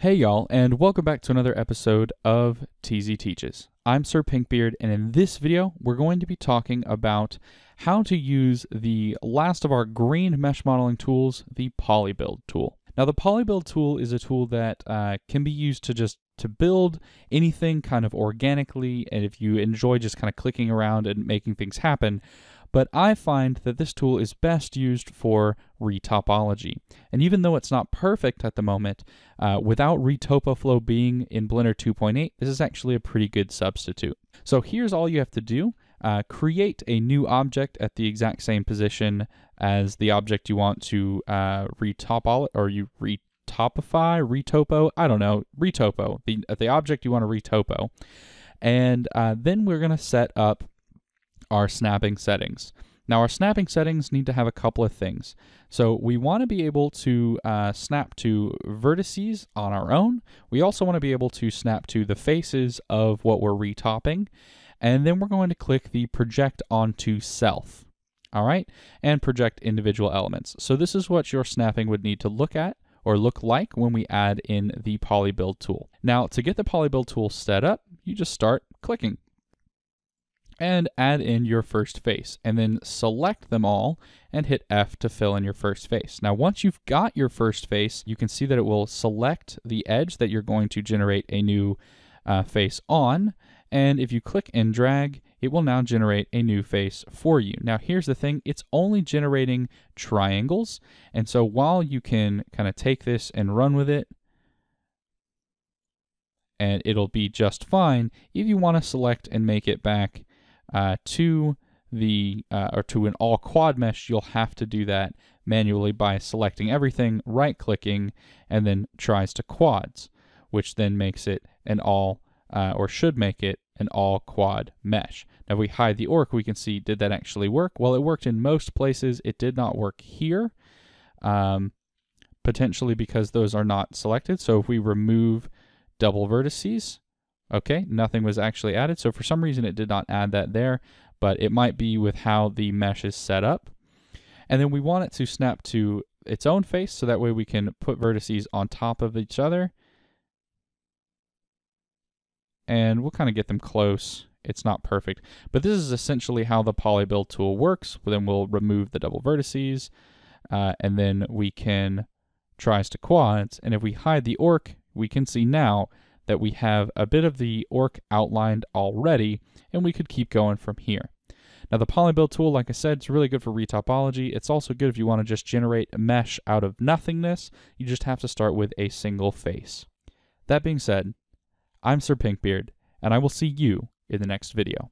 Hey y'all, and welcome back to another episode of TZ Teaches. I'm Sir Pinkbeard, and in this video, we're going to be talking about how to use the last of our green mesh modeling tools, the PolyBuild tool. Now, the PolyBuild tool is a tool that can be used to build anything kind of organically, and if you enjoy just kind of clicking around and making things happen. But I find that this tool is best used for retopology. And even though it's not perfect at the moment, without retopoflow being in Blender 2.8, this is actually a pretty good substitute. So here's all you have to do. Create a new object at the exact same position as the object you want to retopo, the object you want to retopo. And then we're gonna set up our snapping settings. Now our snapping settings need to have a couple of things. So we want to be able to snap to vertices on our own. We also want to be able to snap to the faces of what we're retopping. And then we're going to click the project onto self. All right, and project individual elements. So this is what your snapping would need to look at or look like when we add in the PolyBuild tool. Now to get the PolyBuild tool set up, you just start clicking and add in your first face, and then select them all and hit F to fill in your first face. Now, once you've got your first face, you can see that it will select the edge that you're going to generate a new face on. And if you click and drag, it will now generate a new face for you. Now, here's the thing, it's only generating triangles. And so while you can kind of take this and run with it, and it'll be just fine, if you want to select and make it back to an all quad mesh, you'll have to do that manually by selecting everything, right clicking, and then tries to quads, which then makes it an all quad mesh. Now if we hide the orc, we can see, did that actually work? Well, it worked in most places. It did not work here, potentially because those are not selected. So if we remove double vertices, okay, nothing was actually added. So for some reason it did not add that there, but it might be with how the mesh is set up. And then we want it to snap to its own face, so that way we can put vertices on top of each other. And we'll kind of get them close. It's not perfect, but this is essentially how the PolyBuild tool works. Then we'll remove the double vertices, and then we can tries to quads. And if we hide the orc, we can see now that we have a bit of the orc outlined already, and we could keep going from here. Now the PolyBuild tool, like I said, it's really good for retopology. It's also good if you want to just generate a mesh out of nothingness. You just have to start with a single face. That being said, I'm Sir Pinkbeard, and I will see you in the next video.